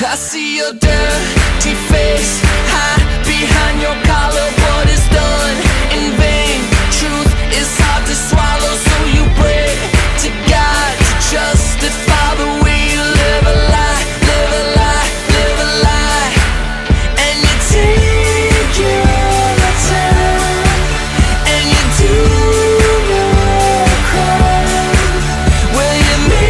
I see your dirty face, hide behind your collar. What is done in vain? Truth is hard to swallow, so you pray to God to justify the way you live a lie, live a lie, live a lie. And you take your time, and you do your crime. Will you make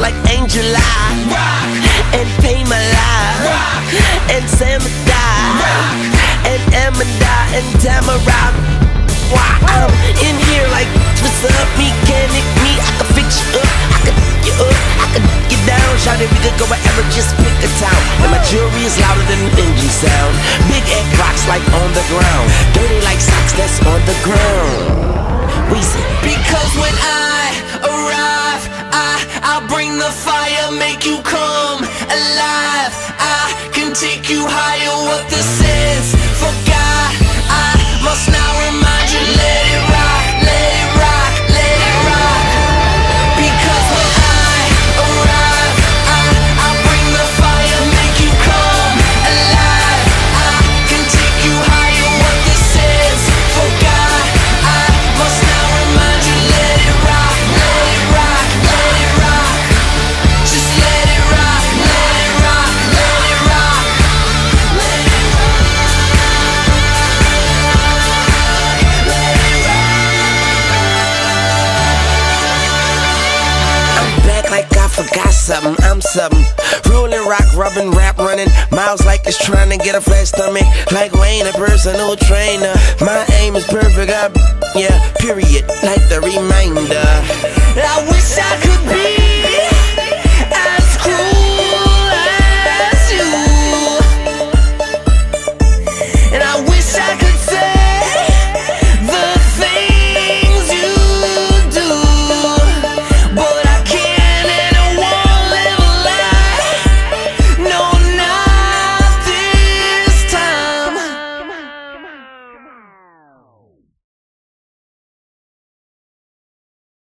like Angel Eye, rock, and Pay My Life, rock, and Samadai, rock, and Amanda, and Tamara. Why I'm in here like, what's up, mechanic me? I can fix you up, I can f*** you up, I can f*** you down. Shout it, we could go wherever, just pick a town. And my jewelry is louder than an engine sound. Big egg rocks like on the ground, dirty like socks that's on the ground. Weezy. Because when I arrive, I'll bring the fire, make you come alive. I can take you higher, what this is for God. I must now remind you, let it rock, let it rock, let it rock. Because when I arrive, I'll bring the fire, make you come alive. I can take you higher, what this is for God. I must now remind you, let it rock, let it rock, let it rock. Just let it rock, let it rock, let it rock, let it rock, let it rock. I'm back like I forgot something, I'm something. Rolling rock, rubbing, rap, running miles like it's trying to get a flat stomach. Like Wayne, a personal trainer. My aim is perfect, yeah, period. Like the reminder. I wish I